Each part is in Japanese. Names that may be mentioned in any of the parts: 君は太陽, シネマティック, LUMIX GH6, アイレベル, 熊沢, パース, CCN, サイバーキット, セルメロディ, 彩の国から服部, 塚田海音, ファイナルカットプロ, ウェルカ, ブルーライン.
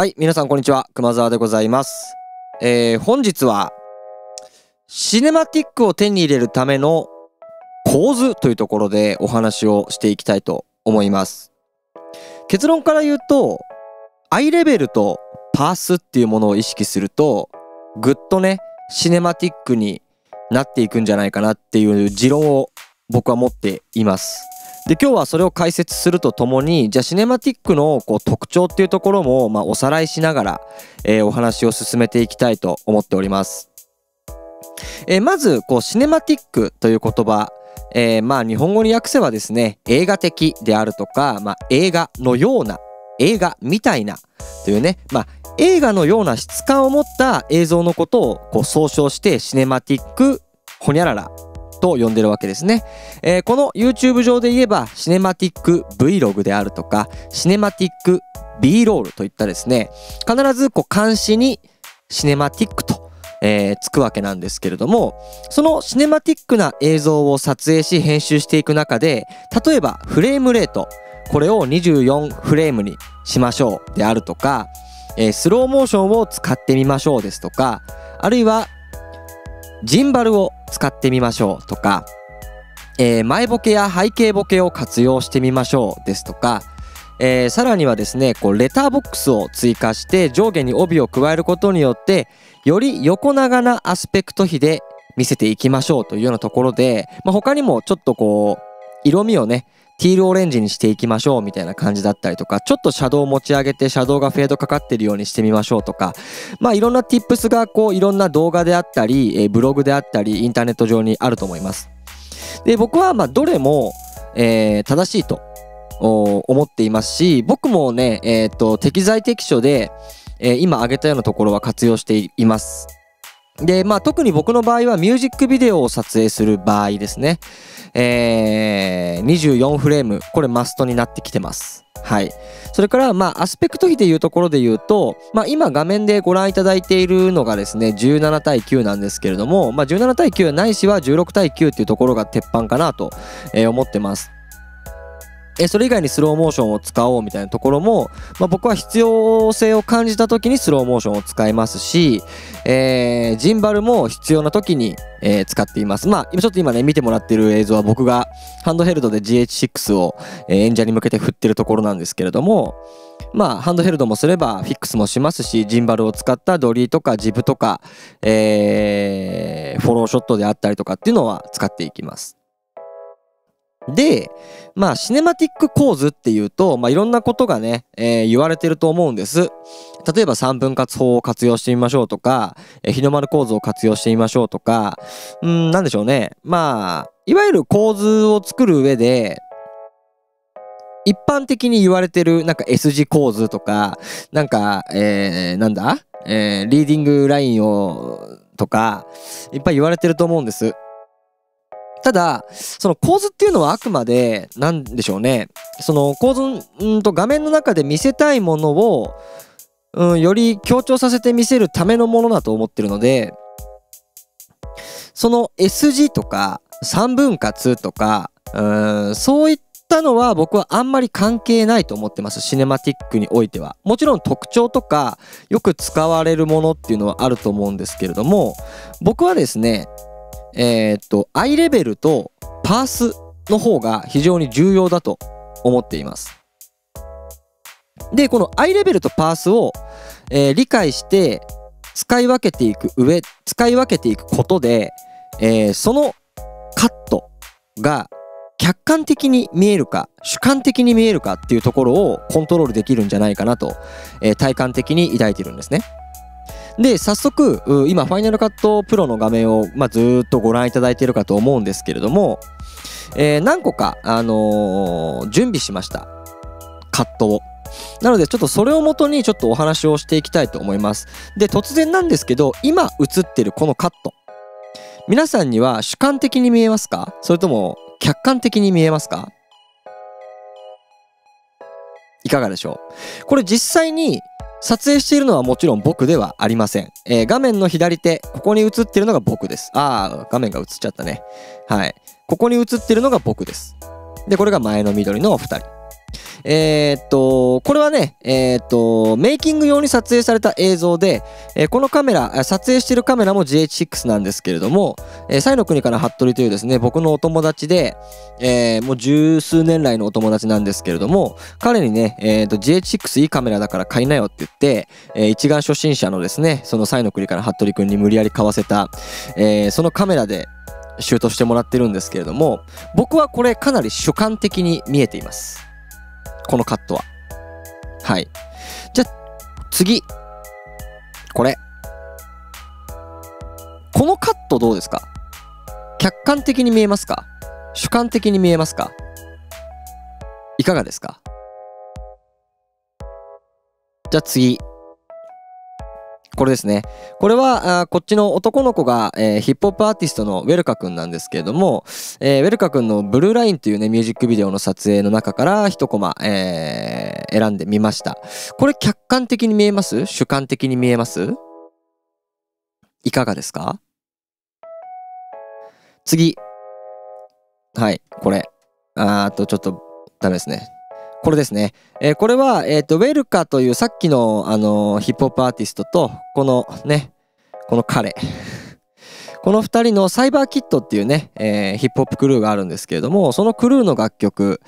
はい、皆さんこんにちは。熊沢でございます。本日は、シネマティックを手に入れるための構図というところでお話をしていきたいと思います。結論から言うと、アイレベルとパースっていうものを意識すると、ぐっとね、シネマティックになっていくんじゃないかなっていう持論を僕は持っています。で今日はそれを解説するとともに、じゃあシネマティックのこう特徴っていうところも、おさらいしながら、お話を進めていきたいと思っております。まずこうシネマティックという言葉、日本語に訳せばですね、映画的であるとか、映画のような、映画みたいなというね、映画のような質感を持った映像のことをこう総称してシネマティックホニャララと呼んでるわけですね。この YouTube 上で言えばシネマティック Vlog であるとかシネマティック B ロールといったですね、必ずこう漢詞にシネマティックと、つくわけなんですけれども、そのシネマティックな映像を撮影し編集していく中で、例えばフレームレート、これを24フレームにしましょうであるとか、スローモーションを使ってみましょうですとか、あるいはジンバルを使ってみましょうとか、前ボケや背景ボケを活用してみましょうですとか、さらにはですね、こうレターボックスを追加して上下に帯を加えることによってより横長なアスペクト比で見せていきましょうというようなところで、他にもちょっとこう色味をねティールオレンジにしていきましょうみたいな感じだったりとか、ちょっとシャドウを持ち上げてシャドウがフェードかかってるようにしてみましょうとか、いろんな tips がこういろんな動画であったり、ブログであったりインターネット上にあると思います。で僕はどれも、正しいと思っていますし、僕もね、適材適所で、今挙げたようなところは活用しています。で特に僕の場合はミュージックビデオを撮影する場合ですね、24フレーム、これマストになってきてます。はい。それからアスペクト比でいうところで言うと、今画面でご覧いただいているのがですね17対9なんですけれども、17対9ないしは16対9っていうところが鉄板かなと思ってます。それ以外にスローモーションを使おうみたいなところも、僕は必要性を感じた時にスローモーションを使いますし、ジンバルも必要な時に、使っています。ちょっと今ね見てもらってる映像は僕がハンドヘルドで GH6 を演者に向けて振ってるところなんですけれども、ハンドヘルドもすればフィックスもしますし、ジンバルを使ったドリーとかジブとか、フォローショットであったりとかっていうのは使っていきます。で、シネマティック構図っていうと、いろんなことがね、言われてると思うんです。例えば3分割法を活用してみましょうとか、日の丸構図を活用してみましょうとか、なんでしょうね。いわゆる構図を作る上で、一般的に言われてる、S 字構図とか、リーディングラインを、とか、いっぱい言われてると思うんです。ただ、その構図っていうのはあくまで、なんでしょうね。その構図、画面の中で見せたいものを、より強調させて見せるためのものだと思ってるので、その S 字とか、3分割とか、そういったのは僕はあんまり関係ないと思ってます。シネマティックにおいては。もちろん特徴とか、よく使われるものっていうのはあると思うんですけれども、僕はですね、アイレベルとパースの方が非常に重要だと思っています。で、このアイレベルとパースを、理解して使い分けていくことで、そのカットが客観的に見えるか主観的に見えるかっていうところをコントロールできるんじゃないかなと、体感的に抱いているんですね。で、早速、今、ファイナルカットプロの画面を、ずっとご覧いただいているかと思うんですけれども、何個か、準備しました。カットを。なので、ちょっとそれをもとに、お話をしていきたいと思います。で、突然なんですけど、今映ってるこのカット。皆さんには主観的に見えますか？それとも、客観的に見えますか？いかがでしょう？これ実際に、撮影しているのはもちろん僕ではありません。画面の左手、ここに映ってるのが僕です。画面が映っちゃったね。はい。ここに映ってるのが僕です。で、これが前の緑のお二人。これはね、メイキング用に撮影された映像で、このカメラ、撮影しているカメラも GH6 なんですけれども、彩の国から服部というですね、僕のお友達で、もう十数年来のお友達なんですけれども、彼にね、GH6 いいカメラだから買いなよって言って、一眼初心者のですね、その彩の国から服部くんに無理やり買わせた、そのカメラで、シュートしてもらってるんですけれども、僕はこれかなり主観的に見えています、このカットは。はい、じゃあ次、このカットどうですか？客観的に見えますか？主観的に見えますか？いかがですか？じゃあ次、これですね。これはこっちの男の子が、ヒップホップアーティストのウェルカ君なんですけれども、ウェルカ君の「ブルーライン」というねミュージックビデオの撮影の中から一コマ、選んでみました。これ客観的に見えます？主観的に見えます？いかがですか？次、はい、これちょっとダメですね。これですね。これは、ウェルカというさっきの、ヒップホップアーティストと、このね、この彼。この二人のサイバーキットっていうね、ヒップホップクルーがあるんですけれども、そのクルーの楽曲、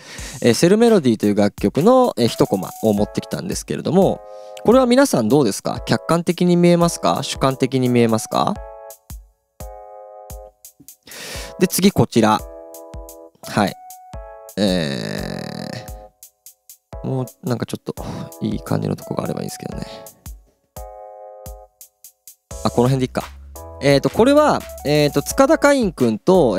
セルメロディという楽曲の、一コマを持ってきたんですけれども、これは皆さんどうですか？客観的に見えますか？主観的に見えますか？で、次こちら。はい。もうなんかちょっといい感じのとこがあればいいんですけどね。あ、この辺でいっか。これは、塚田海音くんと、ア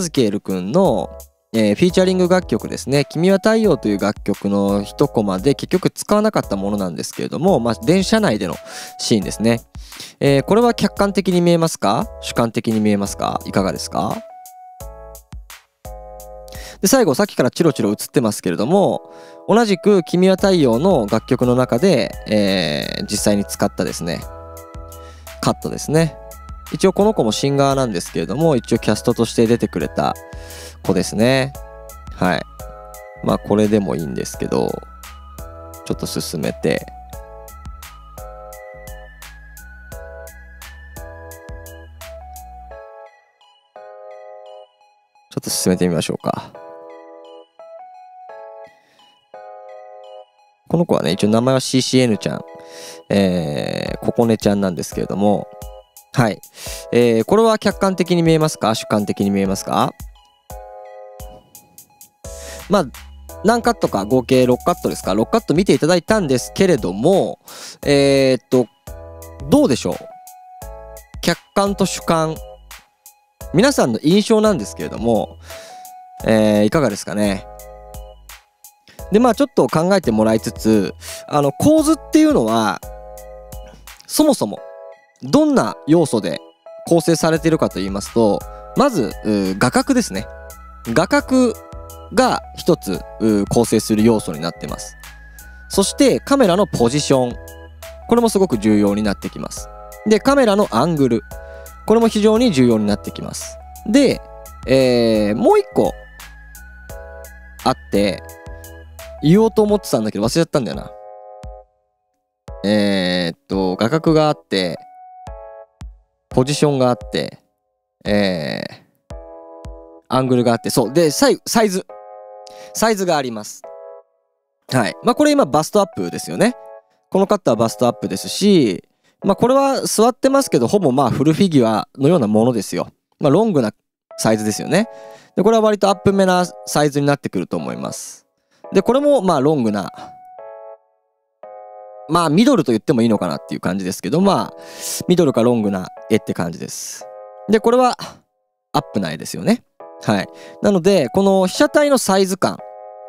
ズケールくんの、フィーチャリング楽曲ですね。君は太陽という楽曲の一コマで結局使わなかったものなんですけれども、まあ、電車内でのシーンですね。これは客観的に見えますか？主観的に見えますか？いかがですか？で、最後、さっきからチロチロ映ってますけれども、同じく君は太陽の楽曲の中で、実際に使ったですね、カットですね。一応この子もシンガーなんですけれども、一応キャストとして出てくれた子ですね。はい。まあこれでもいいんですけど、ちょっと進めて。ちょっと進めてみましょうか。この子はね、一応名前は CCN ちゃん、ここねちゃんなんですけれども、はい。これは客観的に見えますか？主観的に見えますか？まあ、何カットか、合計6カットですか？6カット見ていただいたんですけれども、どうでしょう？客観と主観。皆さんの印象なんですけれども、いかがですかね？で、まあちょっと考えてもらいつつ、構図っていうのは、そもそも、どんな要素で構成されているかと言いますと、まず、画角ですね。画角が一つ構成する要素になっています。そして、カメラのポジション。これもすごく重要になってきます。で、カメラのアングル。これも非常に重要になってきます。で、もう一個、あって、言おうと思ってたんだけど忘れちゃったんだよな。画角があって、ポジションがあって、アングルがあって、そう。で、サイズ。サイズがあります。はい。まあ、これ今バストアップですよね。このカットはバストアップですし、まあ、これは座ってますけど、ほぼまあ、フルフィギュアのようなものですよ。まあ、ロングなサイズですよね。で、これは割とアップめなサイズになってくると思います。で、これも、まあ、ロングな、まあ、ミドルと言ってもいいのかなっていう感じですけど、まあ、ミドルかロングな絵って感じです。で、これは、アップな絵ですよね。はい。なので、この被写体のサイズ感っ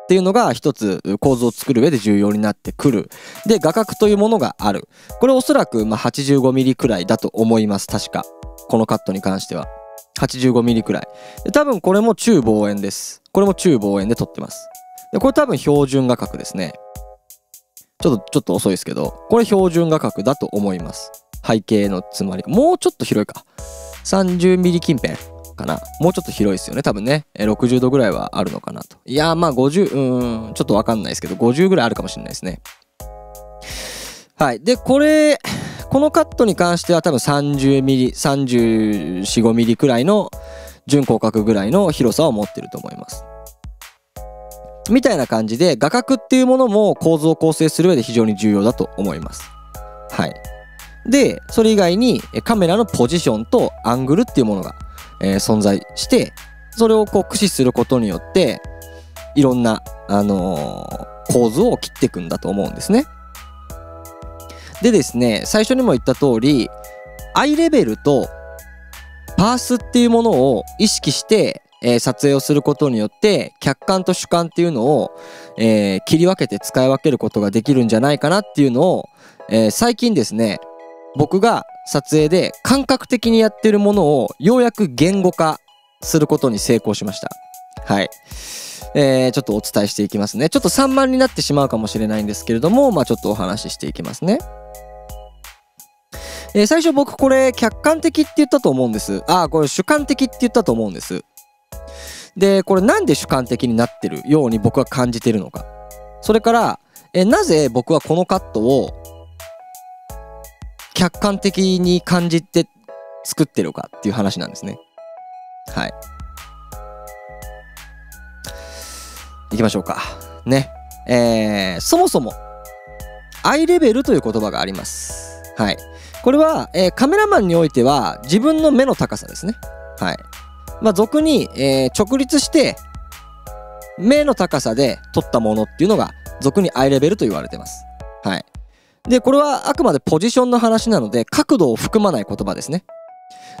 ていうのが、一つ構図を作る上で重要になってくる。で、画角というものがある。これおそらく、まあ、85ミリくらいだと思います。確か。このカットに関しては。85ミリくらい。で、多分これも中望遠です。これも中望遠で撮ってます。で、これ多分標準画角ですね。ちょっと遅いですけど、これ標準画角だと思います。背景のつまり、もうちょっと広いか。30mm 近辺かな。もうちょっと広いですよね、多分ね。60度ぐらいはあるのかなと。いやー、まあ50、ちょっとわかんないですけど、50ぐらいあるかもしれないですね。はい。で、このカットに関しては多分30ミリ、34、5ミリくらいの準広角ぐらいの広さを持ってると思います。みたいな感じで、画角っていうものも構図を構成する上で非常に重要だと思います。はい。で、それ以外にカメラのポジションとアングルっていうものが、存在して、それをこう駆使することによって、いろんな、構図を切っていくんだと思うんですね。でですね、最初にも言った通り、アイレベルとパースっていうものを意識して、撮影をすることによって客観と主観っていうのを、切り分けて使い分けることができるんじゃないかなっていうのを、最近ですね、僕が撮影で感覚的にやってるものをようやく言語化することに成功しました。はい。ちょっとお伝えしていきますね。ちょっと散漫になってしまうかもしれないんですけれども、まあちょっとお話ししていきますね。最初僕これ客観的って言ったと思うんです。ああ、これ主観的って言ったと思うんです。で、これなんで主観的になってるように僕は感じてるのか。それから、なぜ僕はこのカットを客観的に感じて作ってるかっていう話なんですね。はい。行きましょうか。ね。そもそも、アイレベルという言葉があります。はい。これは、カメラマンにおいては自分の目の高さですね。はい。まあ、俗に、直立して目の高さで撮ったものっていうのが俗にアイレベルと言われてます。はい。で、これはあくまでポジションの話なので角度を含まない言葉ですね。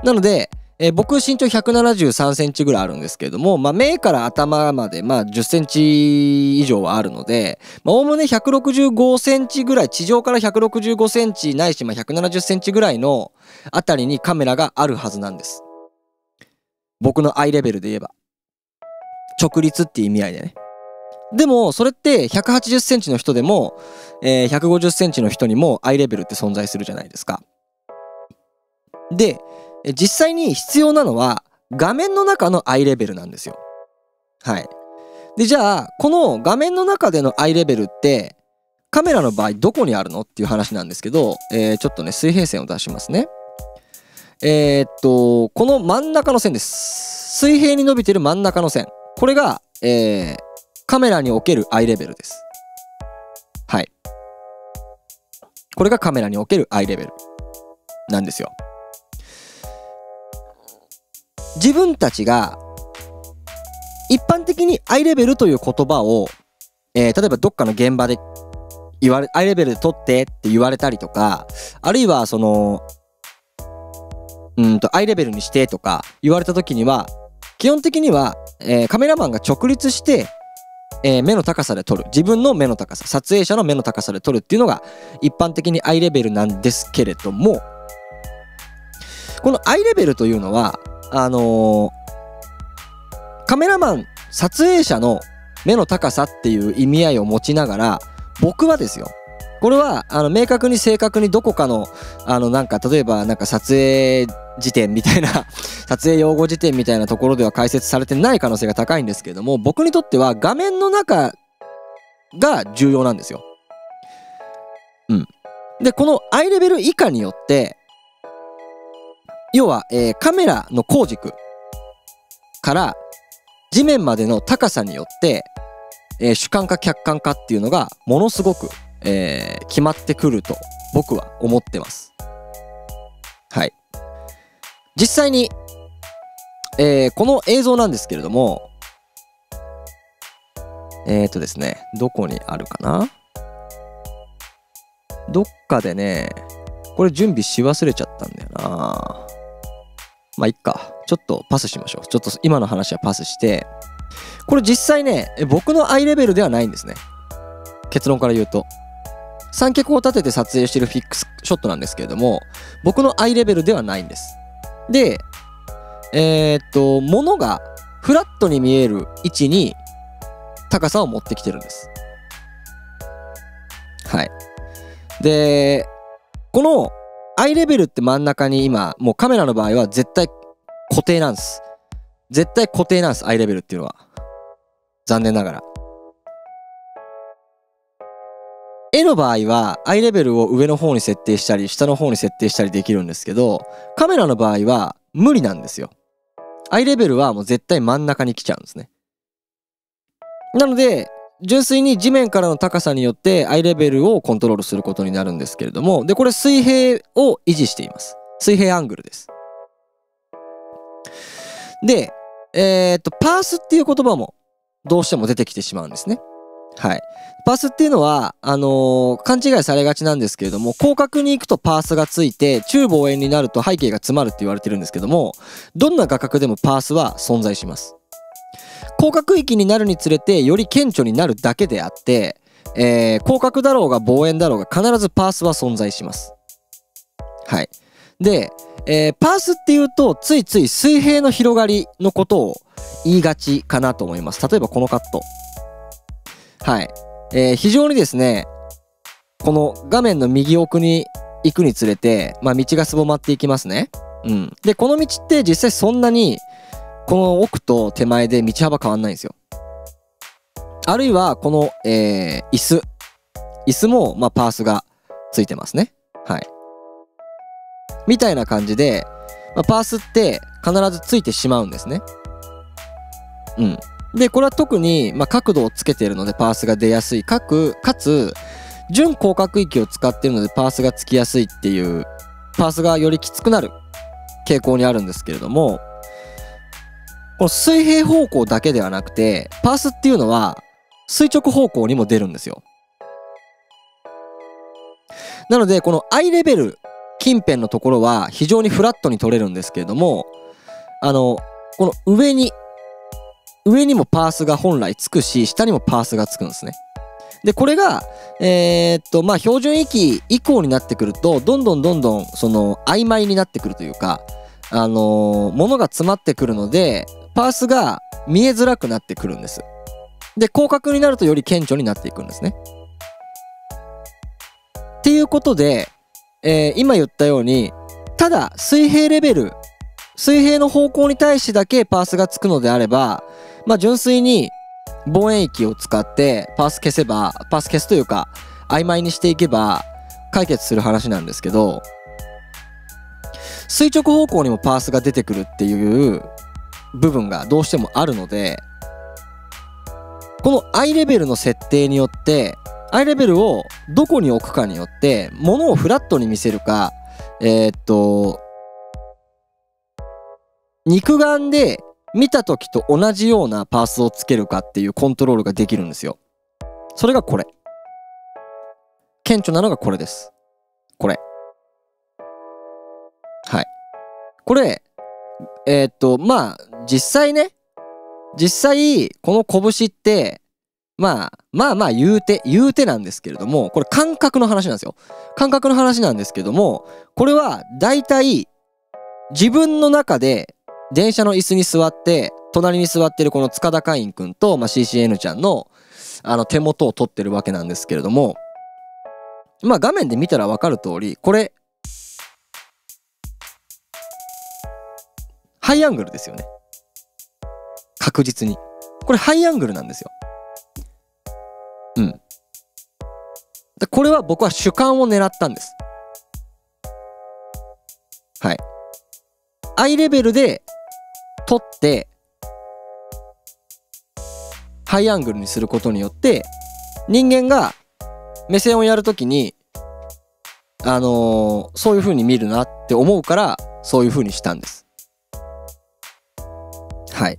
なので、僕身長173センチぐらいあるんですけれども、まあ、目から頭まで、まあ、10センチ以上はあるので、まあ、おおむね165センチぐらい、地上から165センチないし、まあ、170センチぐらいのあたりにカメラがあるはずなんです。僕のアイレベルで言えば。直立っていう意味合いでね。でも、それって180センチの人でも、150センチの人にもアイレベルって存在するじゃないですか。で、実際に必要なのは画面の中のアイレベルなんですよ。はい。で、じゃあ、この画面の中でのアイレベルって、カメラの場合どこにあるのっていう話なんですけど、ちょっとね、水平線を出しますね。この真ん中の線です。水平に伸びてる真ん中の線。これが、カメラにおけるアイレベルです。はい。これがカメラにおけるアイレベルなんですよ。自分たちが一般的にアイレベルという言葉を、例えばどっかの現場でアイレベルで撮ってって言われたりとか、あるいはその、アイレベルにしてとか言われた時には、基本的には、カメラマンが直立して、目の高さで撮る。自分の目の高さ、撮影者の目の高さで撮るっていうのが一般的にアイレベルなんですけれども、このアイレベルというのは、カメラマン、撮影者の目の高さっていう意味合いを持ちながら、僕はですよ。これは、明確に正確にどこかの、なんか、例えば、なんか撮影辞典みたいな、撮影用語辞典みたいなところでは解説されてない可能性が高いんですけれども、僕にとっては画面の中が重要なんですよ。うん。で、このアイレベル以下によって、要は、カメラの後軸から地面までの高さによって、主観か客観かっていうのがものすごく、決まってくると僕は思ってます。はい。実際に、この映像なんですけれども、ですね、どこにあるかな?どっかでね、これ準備し忘れちゃったんだよな。まあいっか。ちょっとパスしましょう。ちょっと今の話はパスして。これ実際ね、僕のアイレベルではないんですね。結論から言うと。三脚を立てて撮影しているフィックスショットなんですけれども、僕のアイレベルではないんです。で、物がフラットに見える位置に高さを持ってきてるんです。はい。で、このアイレベルって真ん中に今、もうカメラの場合は絶対固定なんです。絶対固定なんです、アイレベルっていうのは。残念ながら。絵の場合は、アイレベルを上の方に設定したり、下の方に設定したりできるんですけど、カメラの場合は無理なんですよ。アイレベルはもう絶対真ん中に来ちゃうんですね。なので、純粋に地面からの高さによってアイレベルをコントロールすることになるんですけれども、で、これ水平を維持しています。水平アングルです。で、パースっていう言葉もどうしても出てきてしまうんですね。はい。パースっていうのは、勘違いされがちなんですけれども、広角に行くとパースがついて、中望遠になると背景が詰まるって言われてるんですけども、どんな画角でもパースは存在します。広角域になるにつれて、より顕著になるだけであって、広角だろうが望遠だろうが必ずパースは存在します。はい。で、パースっていうと、ついつい水平の広がりのことを言いがちかなと思います。例えばこのカット。はい。非常にですね、この画面の右奥に行くにつれて、まあ道がすぼまっていきますね。うん。で、この道って実際そんなに、この奥と手前で道幅変わんないんですよ。あるいは、この、椅子。椅子も、まあパースがついてますね。はい。みたいな感じで、まあ、パースって必ずついてしまうんですね。うん。で、これは特に、まあ、角度をつけているのでパースが出やすい。かつ、準広角域を使っているのでパースがつきやすいっていう、パースがよりきつくなる傾向にあるんですけれども、この水平方向だけではなくて、パースっていうのは垂直方向にも出るんですよ。なので、このアイレベル近辺のところは非常にフラットに撮れるんですけれども、この上にもパースが本来つくし、下にもパースがつくんですね。で、これが、まあ、標準域以降になってくると、どんどん、その、曖昧になってくるというか、物が詰まってくるので、パースが見えづらくなってくるんです。で、広角になるとより顕著になっていくんですね。っていうことで、今言ったように、ただ、水平の方向に対してだけパースがつくのであれば、まあ純粋に望遠域を使ってパース消すというか曖昧にしていけば解決する話なんですけど、垂直方向にもパースが出てくるっていう部分がどうしてもあるので、このアイレベルの設定によって、アイレベルをどこに置くかによって、物をフラットに見せるか、肉眼で見た時と同じようなパースをつけるかっていうコントロールができるんですよ。それがこれ。顕著なのがこれです。これ。はい。これ、まあ、実際、この拳って、まあ言うてなんですけれども、これ感覚の話なんですよ。感覚の話なんですけども、これは大体自分の中で電車の椅子に座って、隣に座ってるこの塚田海員くんと、まあ、CCN ちゃんの、手元を撮ってるわけなんですけれども、まあ、画面で見たらわかる通り、これ、ハイアングルですよね。確実に。これハイアングルなんですよ。うん。で、これは僕は主観を狙ったんです。はい。アイレベルで撮ってハイアングルにすることによって人間が目線をやるときにそういう風に見るなって思うからそういう風にしたんです。はい。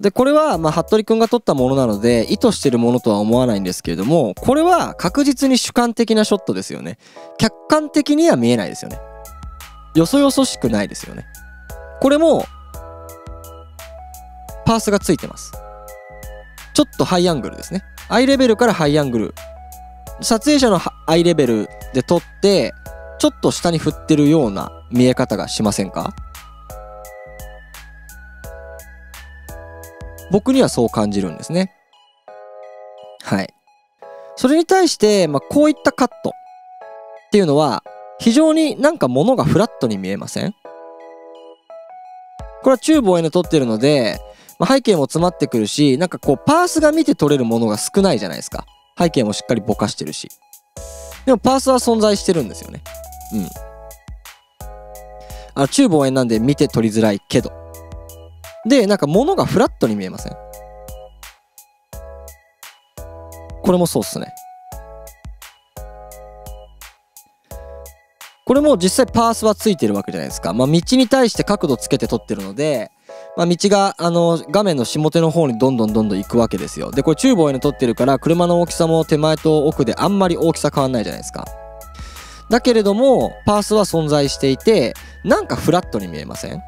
で、これはまあ服部くんが撮ったものなので意図してるものとは思わないんですけれども、これは確実に主観的なショットですよね。客観的には見えないですよね。よそよそしくないですよね。これも、パースがついてます。ちょっとハイアングルですね。アイレベルからハイアングル。撮影者のアイレベルで撮って、ちょっと下に振ってるような見え方がしませんか？僕にはそう感じるんですね。はい。それに対して、まあ、こういったカットっていうのは、非常になんか物がフラットに見えません？これは中望遠で撮ってるので、まあ、背景も詰まってくるし、なんかこうパースが見て撮れるものが少ないじゃないですか。背景もしっかりぼかしてるし。でもパースは存在してるんですよね。うん。中望遠なんで見て撮りづらいけど。で、なんか物がフラットに見えません？これもそうっすね。これも実際パースはついてるわけじゃないですか。まあ道に対して角度つけて撮ってるので、まあ道が画面の下手の方にどんどん行くわけですよ。で、これ中望遠で撮ってるから車の大きさも手前と奥であんまり大きさ変わんないじゃないですか。だけれどもパースは存在していて、なんかフラットに見えません？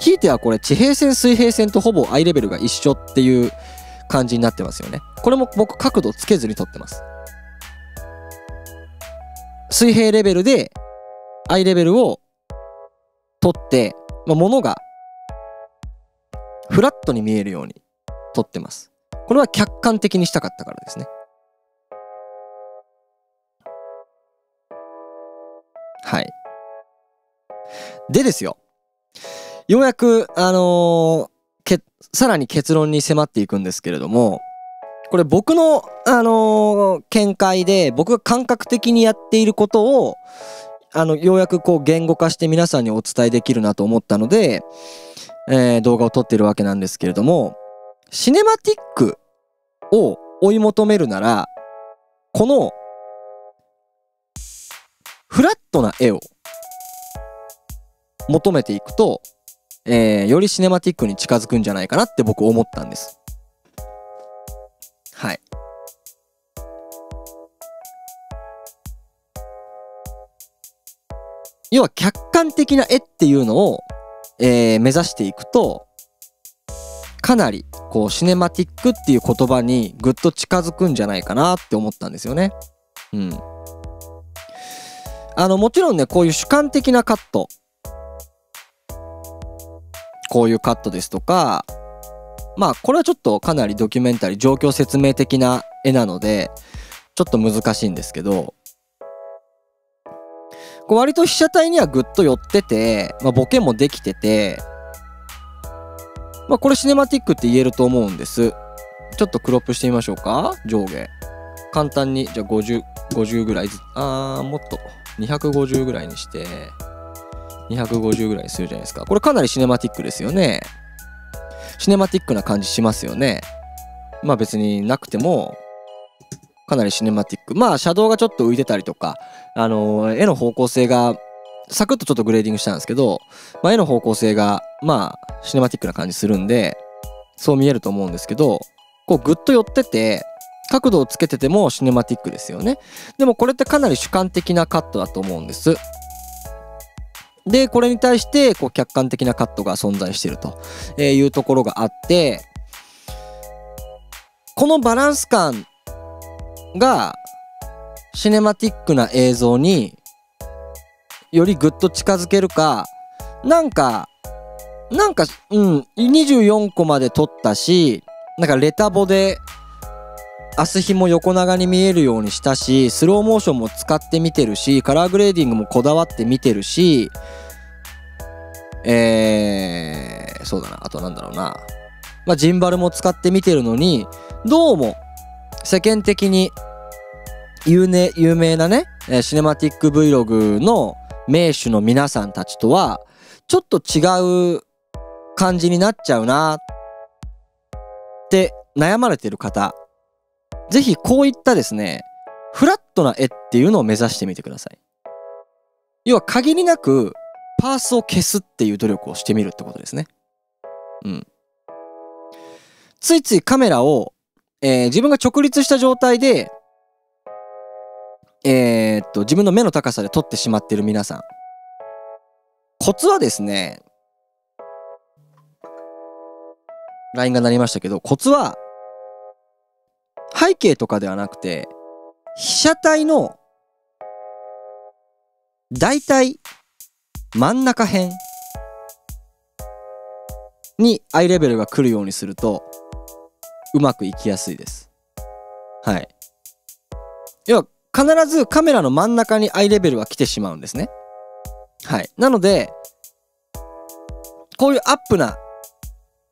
ひいてはこれ地平線水平線とほぼアイレベルが一緒っていう感じになってますよね。これも僕角度つけずに撮ってます。水平レベルでアイレベルを取って、まあ、物がフラットに見えるように取ってます。これは客観的にしたかったからですね。はい。でですよ。ようやく、さらに結論に迫っていくんですけれども、これ僕の、見解で、僕が感覚的にやっていることを、ようやくこう言語化して皆さんにお伝えできるなと思ったので、動画を撮ってるわけなんですけれども、シネマティックを追い求めるなら、この、フラットな絵を求めていくと、よりシネマティックに近づくんじゃないかなって僕思ったんです。はい。要は客観的な絵っていうのを、目指していくと、かなりこうシネマティックっていう言葉にぐっと近づくんじゃないかなって思ったんですよね。うん。もちろんね、こういう主観的なカット。こういうカットですとか、まあこれはちょっとかなりドキュメンタリー状況説明的な絵なのでちょっと難しいんですけど、こう割と被写体にはぐっと寄ってて、まあ、ボケもできてて、まあ、これシネマティックって言えると思うんです。ちょっとクロップしてみましょうか。上下簡単にじゃあ50ぐらい、もっと250ぐらいにして250ぐらいするじゃないですか。これかなりシネマティックですよね。シネマティックな感じしますよね。まあ別になくてもかなりシネマティック。まあシャドウがちょっと浮いてたりとか、絵の方向性がサクッとちょっとグレーディングしたんですけど、まあ、絵の方向性がまあシネマティックな感じするんでそう見えると思うんですけど、こうグッと寄ってて角度をつけててもシネマティックですよね。でもこれってかなり主観的なカットだと思うんです。で、これに対して、こう、客観的なカットが存在しているというところがあって、このバランス感が、シネマティックな映像によりぐっと近づけるか、24個まで撮ったし、なんかレタボで、明日日も横長に見えるようにしたし、スローモーションも使って見てるし、カラーグレーディングもこだわって見てるし、そうだな、あとなんだろうな、まあ、ジンバルも使って見てるのに、どうも世間的に有名なね、シネマティック Vlog の名手の皆さんたちとはちょっと違う感じになっちゃうなって悩まれてる方、ぜひこういったですね、フラットな絵っていうのを目指してみてください。要は限りなくパースを消すっていう努力をしてみるってことですね。うん。ついついカメラを、自分が直立した状態で、自分の目の高さで撮ってしまっている皆さん。コツはですね、ラインが鳴りましたけど、コツは、背景とかではなくて、被写体の大体真ん中辺にアイレベルが来るようにするとうまくいきやすいです。はい。要は必ずカメラの真ん中にアイレベルは来てしまうんですね。はい。なので、こういうアップな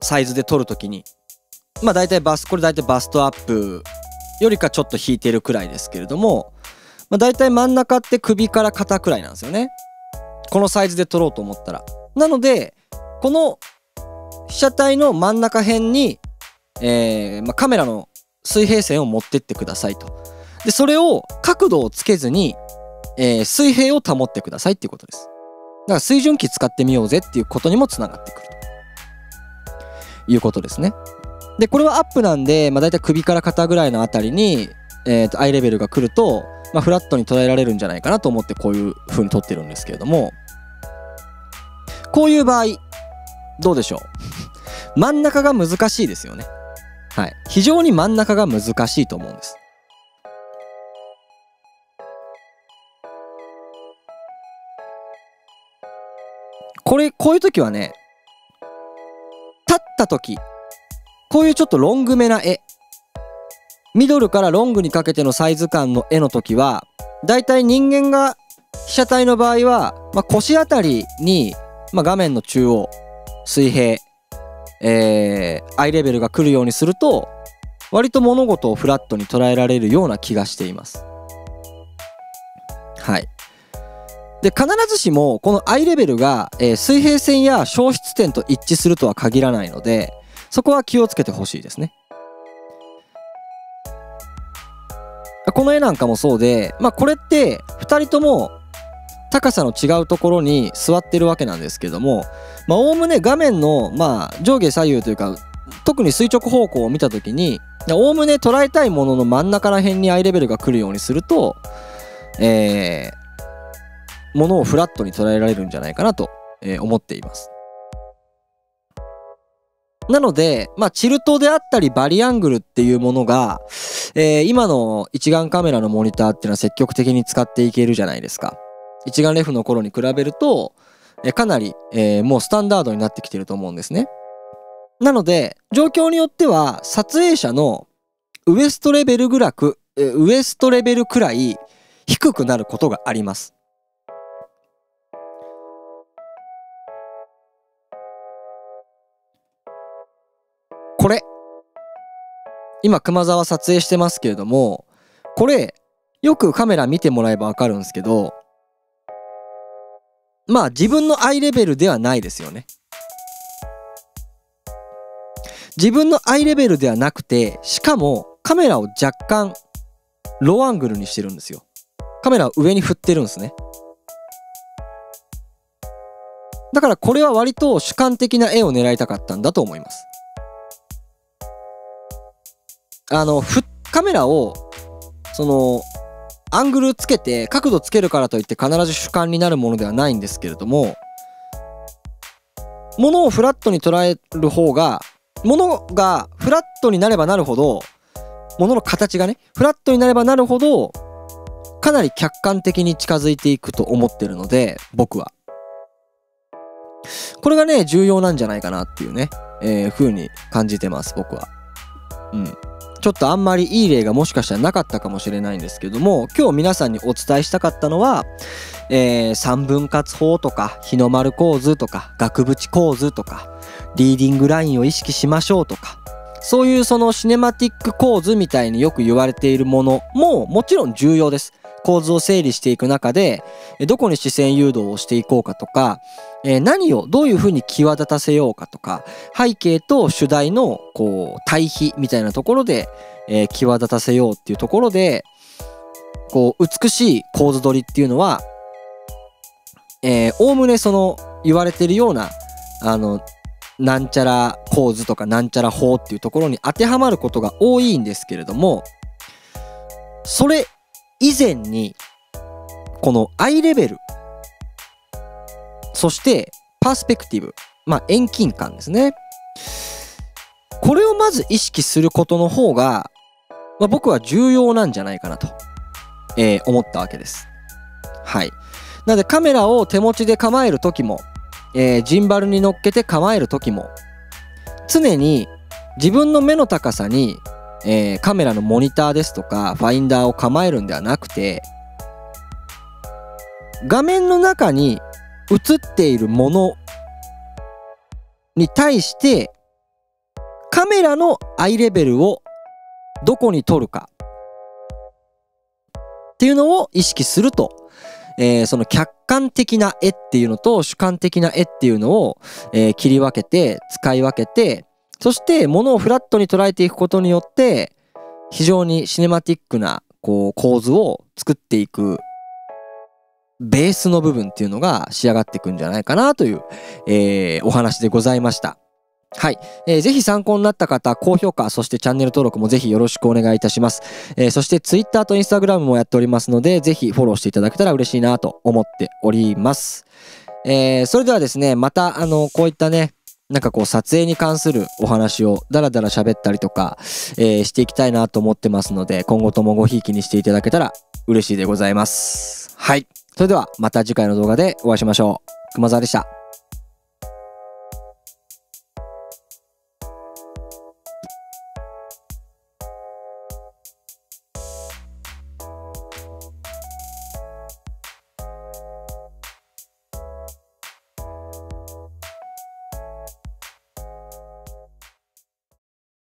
サイズで撮るときに、まあ大体バストアップよりかちょっと引いてるくらいですけれども、まあ大体真ん中って首から肩くらいなんですよね。このサイズで撮ろうと思ったら。なので、この被写体の真ん中辺に、カメラの水平線を持ってってくださいと。で、それを角度をつけずに、水平を保ってくださいっていうことです。だから水準器使ってみようぜっていうことにもつながってくるということですね。で、これはアップなんで、まあ、大体首から肩ぐらいのあたりに、アイレベルが来ると、まあ、フラットに捉えられるんじゃないかなと思ってこういう風に撮ってるんですけれども、こういう場合、どうでしょう。真ん中が難しいですよね。はい。非常に真ん中が難しいと思うんです。こういう時はね、立った時、こういうちょっとロングめな絵、ミドルからロングにかけてのサイズ感の絵の時は、だいたい人間が被写体の場合は、まあ、腰あたりに、まあ、画面の中央、水平、アイレベルが来るようにすると、割と物事をフラットに捉えられるような気がしています。はい。で、必ずしもこのアイレベルが、水平線や消失点と一致するとは限らないので、そこは気をつけてほしいですね。この絵なんかもそうで、まあこれって2人とも高さの違うところに座ってるわけなんですけども、まあおおむね画面のまあ上下左右というか、特に垂直方向を見た時に、おおむね捉えたいものの真ん中ら辺にアイレベルが来るようにすると、ものをフラットに捉えられるんじゃないかなと思っています。なので、まあ、チルトであったりバリアングルっていうものが、今の一眼カメラのモニターっていうのは積極的に使っていけるじゃないですか。一眼レフの頃に比べると、かなり、もうスタンダードになってきてると思うんですね。なので、状況によっては撮影者のウエストレベルくらい低くなることがあります。これ今熊沢撮影してますけれども、これよくカメラ見てもらえば分かるんですけど、まあ自分のアイレベルではないですよね。自分のアイレベルではなくて、しかもカメラを若干ローアングルにしてるんですよ。カメラを上に振ってるんですね。だからこれは割と主観的な絵を狙いたかったんだと思います。カメラを、アングルつけて、角度つけるからといって必ず主観になるものではないんですけれども、物をフラットに捉える方が、物がフラットになればなるほど、物の形がね、フラットになればなるほど、かなり客観的に近づいていくと思ってるので、僕は。これがね、重要なんじゃないかなっていうね、風に感じてます、僕は。うん、ちょっとあんまりいい例がもしかしたらなかったかもしれないんですけども、今日皆さんにお伝えしたかったのは、三分割法とか日の丸構図とか額縁構図とかリーディングラインを意識しましょうとか、そういうそのシネマティック構図みたいによく言われているものももちろん重要です。構図を整理していく中でどこに視線誘導をしていこうかとか、何をどういうふうに際立たせようかとか、背景と主題のこう対比みたいなところで、際立たせようっていうところで、こう美しい構図取りっていうのはおおむねその言われてるようななんちゃら構図とかなんちゃら法っていうところに当てはまることが多いんですけれども、それ以前にこのアイレベル、そしてパースペクティブ、まあ遠近感ですね。これをまず意識することの方が、まあ、僕は重要なんじゃないかなと、思ったわけです。はい。なのでカメラを手持ちで構える時も、ジンバルに乗っけて構える時も、常に自分の目の高さにカメラのモニターですとかファインダーを構えるんではなくて、画面の中に映っているものに対してカメラのアイレベルをどこに取るかっていうのを意識すると、その客観的な絵っていうのと主観的な絵っていうのを、切り分けて使い分けて、そして物をフラットに捉えていくことによって非常にシネマティックなこう構図を作っていくベースの部分っていうのが仕上がっていくんじゃないかなという、お話でございました。はい。ぜひ参考になった方、高評価、そしてチャンネル登録もぜひよろしくお願いいたします。そして Twitter と Instagram もやっておりますので、ぜひフォローしていただけたら嬉しいなと思っております。それではですね、また、こういったね、なんかこう撮影に関するお話をダラダラ喋ったりとか、していきたいなと思ってますので、今後ともごひいきにしていただけたら嬉しいでございます。はい。それではまた次回の動画でお会いしましょう。熊沢でした。